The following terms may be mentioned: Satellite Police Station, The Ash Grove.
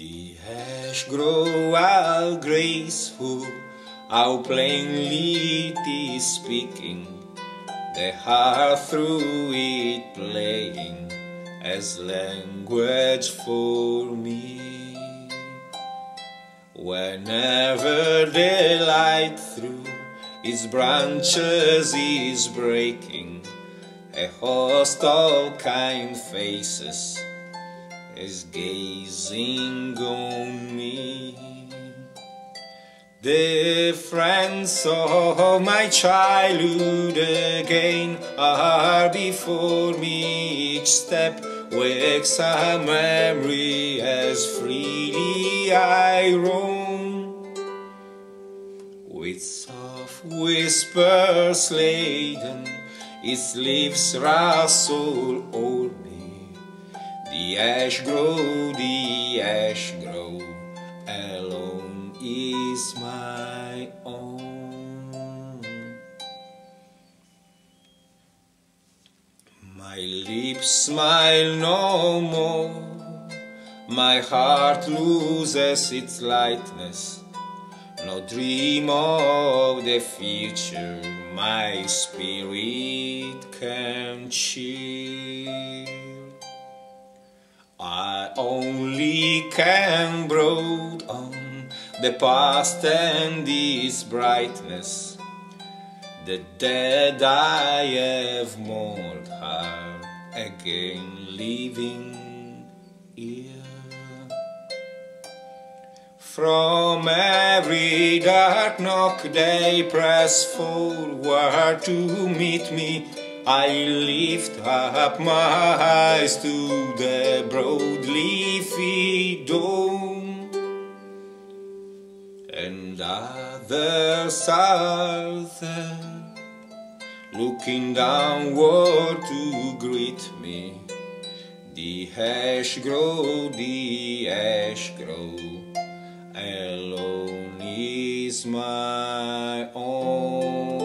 The ash grove, how graceful, how plainly it is speaking, the heart through it playing as language for me. Whenever the light through its branches is breaking, a host of kind faces is gazing on me. The friends of my childhood again are before me. Each step wakes a memory as freely I roam. With soft whispers laden, its leaves rustle o'er me. The ash grove, the ash grove, alone is my own. My lips smile no more, my heart loses its lightness. No dream of the future my spirit can cheer. I only can brood on the past and its brightness. The dead I have mourned are again living here. From every dark nook they press forward to meet me. I lift up my eyes to the broad leafy dome, and others are there, looking downward to greet me. The ash grove, the ash grove, alone is my own.